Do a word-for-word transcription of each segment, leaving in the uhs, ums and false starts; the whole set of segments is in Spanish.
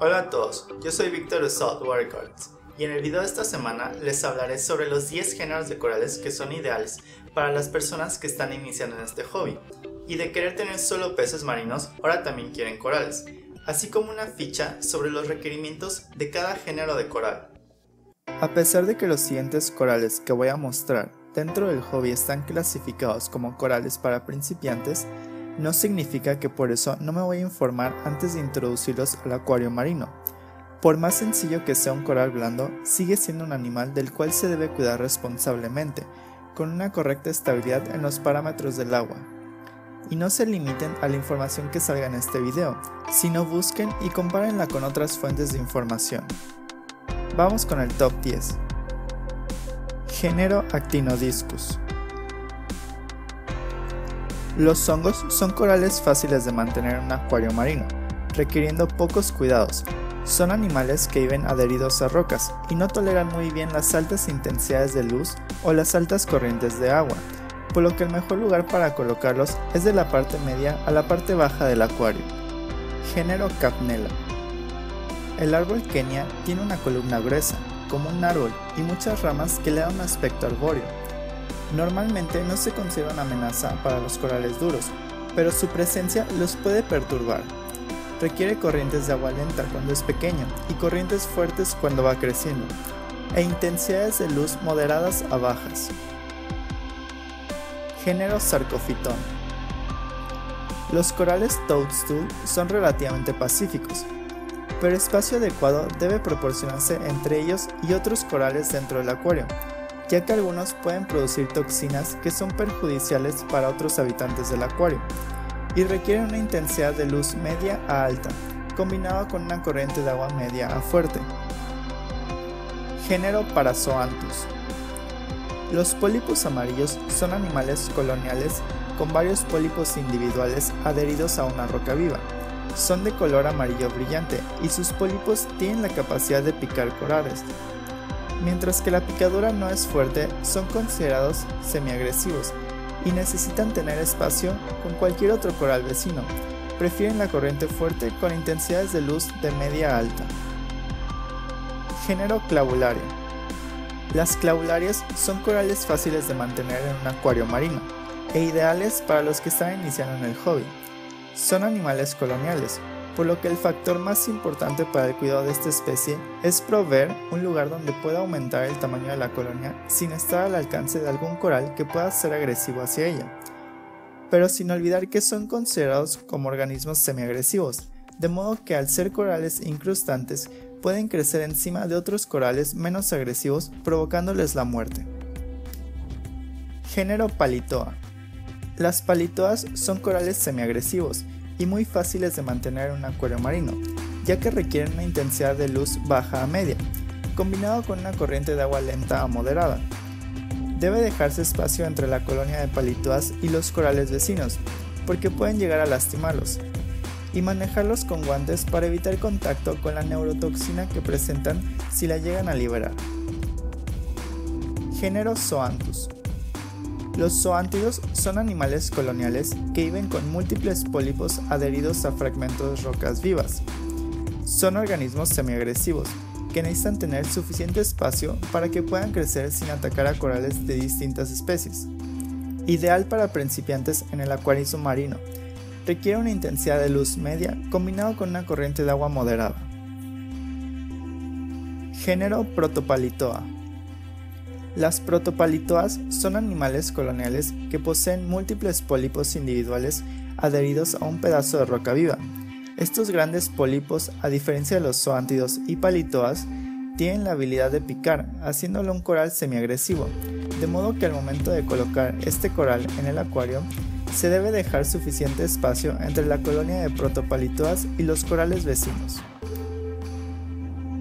Hola a todos, yo soy Víctor de Saltwater Gardens y en el video de esta semana les hablaré sobre los diez géneros de corales que son ideales para las personas que están iniciando en este hobby y de querer tener solo peces marinos, ahora también quieren corales, así como una ficha sobre los requerimientos de cada género de coral. A pesar de que los siguientes corales que voy a mostrar dentro del hobby están clasificados como corales para principiantes, no significa que por eso no me voy a informar antes de introducirlos al acuario marino. Por más sencillo que sea un coral blando, sigue siendo un animal del cual se debe cuidar responsablemente, con una correcta estabilidad en los parámetros del agua. Y no se limiten a la información que salga en este video, sino busquen y compárenla con otras fuentes de información. Vamos con el top diez. Género Actinodiscus. Los hongos son corales fáciles de mantener en un acuario marino, requiriendo pocos cuidados. Son animales que viven adheridos a rocas y no toleran muy bien las altas intensidades de luz o las altas corrientes de agua, por lo que el mejor lugar para colocarlos es de la parte media a la parte baja del acuario. Género Capnella. El árbol Xenia tiene una columna gruesa, como un árbol, y muchas ramas que le dan un aspecto arbóreo. Normalmente no se considera una amenaza para los corales duros, pero su presencia los puede perturbar. Requiere corrientes de agua lenta cuando es pequeño y corrientes fuertes cuando va creciendo, e intensidades de luz moderadas a bajas. Género Sarcophyton. Los corales toadstool son relativamente pacíficos, pero espacio adecuado debe proporcionarse entre ellos y otros corales dentro del acuario, ya que algunos pueden producir toxinas que son perjudiciales para otros habitantes del acuario y requieren una intensidad de luz media a alta, combinada con una corriente de agua media a fuerte. Género Parazoanthus. Los pólipos amarillos son animales coloniales con varios pólipos individuales adheridos a una roca viva. Son de color amarillo brillante y sus pólipos tienen la capacidad de picar corales. Mientras que la picadura no es fuerte, son considerados semiagresivos y necesitan tener espacio con cualquier otro coral vecino. Prefieren la corriente fuerte con intensidades de luz de media a alta. Género Clavularia. Las clavularias son corales fáciles de mantener en un acuario marino e ideales para los que están iniciando en el hobby. Son animales coloniales, por lo que el factor más importante para el cuidado de esta especie es proveer un lugar donde pueda aumentar el tamaño de la colonia sin estar al alcance de algún coral que pueda ser agresivo hacia ella, pero sin olvidar que son considerados como organismos semiagresivos, de modo que al ser corales incrustantes pueden crecer encima de otros corales menos agresivos provocándoles la muerte. Género Palitoa. Las palitoas son corales semiagresivos y muy fáciles de mantener en un acuario marino, ya que requieren una intensidad de luz baja a media, combinado con una corriente de agua lenta a moderada. Debe dejarse espacio entre la colonia de palitoas y los corales vecinos, porque pueden llegar a lastimarlos, y manejarlos con guantes para evitar contacto con la neurotoxina que presentan si la llegan a liberar. Género Zoanthus. Los zoántidos son animales coloniales que viven con múltiples pólipos adheridos a fragmentos de rocas vivas. Son organismos semiagresivos que necesitan tener suficiente espacio para que puedan crecer sin atacar a corales de distintas especies. Ideal para principiantes en el acuarismo marino. Requiere una intensidad de luz media combinado con una corriente de agua moderada. Género Protopalitoa. Las protopalitoas son animales coloniales que poseen múltiples pólipos individuales adheridos a un pedazo de roca viva. Estos grandes pólipos, a diferencia de los zoántidos y palitoas, tienen la habilidad de picar, haciéndolo un coral semiagresivo, de modo que al momento de colocar este coral en el acuario, se debe dejar suficiente espacio entre la colonia de protopalitoas y los corales vecinos.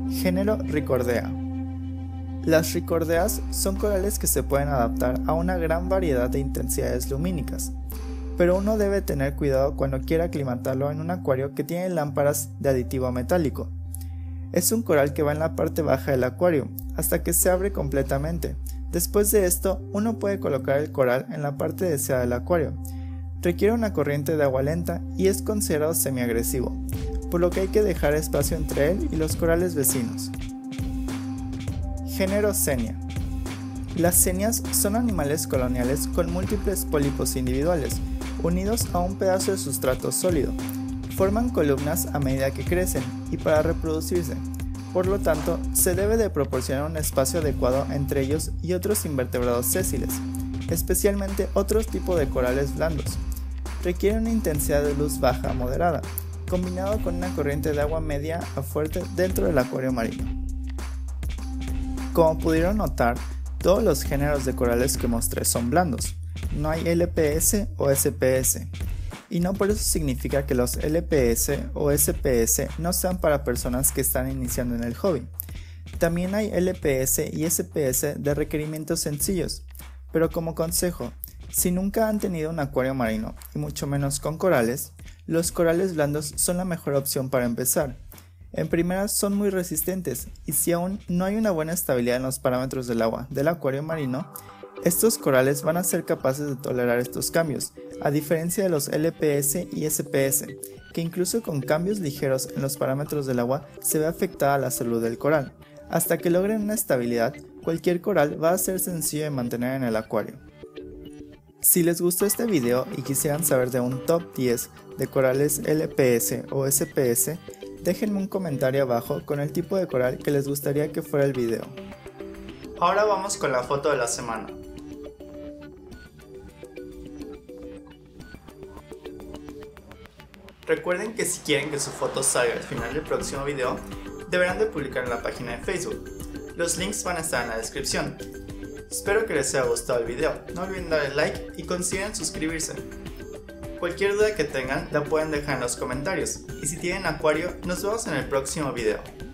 Género Ricordea. Las ricordeas son corales que se pueden adaptar a una gran variedad de intensidades lumínicas, pero uno debe tener cuidado cuando quiera aclimatarlo en un acuario que tiene lámparas de aditivo metálico. Es un coral que va en la parte baja del acuario hasta que se abre completamente. Después de esto, uno puede colocar el coral en la parte deseada del acuario. Requiere una corriente de agua lenta y es considerado semiagresivo, por lo que hay que dejar espacio entre él y los corales vecinos. Género Xenia. Las xenias son animales coloniales con múltiples pólipos individuales, unidos a un pedazo de sustrato sólido. Forman columnas a medida que crecen y para reproducirse, por lo tanto, se debe de proporcionar un espacio adecuado entre ellos y otros invertebrados sésiles, especialmente otros tipos de corales blandos. Requiere una intensidad de luz baja a moderada, combinado con una corriente de agua media a fuerte dentro del acuario marino. Como pudieron notar, todos los géneros de corales que mostré son blandos, no hay L P S o S P S, y no por eso significa que los L P S o S P S no sean para personas que están iniciando en el hobby. También hay L P S y S P S de requerimientos sencillos, pero como consejo, si nunca han tenido un acuario marino, y mucho menos con corales, los corales blandos son la mejor opción para empezar. En primera, son muy resistentes, y si aún no hay una buena estabilidad en los parámetros del agua del acuario marino, estos corales van a ser capaces de tolerar estos cambios, a diferencia de los L P S y S P S, que incluso con cambios ligeros en los parámetros del agua se ve afectada la salud del coral. Hasta que logren una estabilidad, cualquier coral va a ser sencillo de mantener en el acuario. Si les gustó este video y quisieran saber de un top diez de corales L P S o S P S, déjenme un comentario abajo con el tipo de coral que les gustaría que fuera el video. Ahora vamos con la foto de la semana. Recuerden que si quieren que su foto salga al final del próximo video, deberán de publicar en la página de Facebook. Los links van a estar en la descripción. Espero que les haya gustado el video, no olviden darle like y consideren suscribirse. Cualquier duda que tengan la pueden dejar en los comentarios, y si tienen acuario, nos vemos en el próximo video.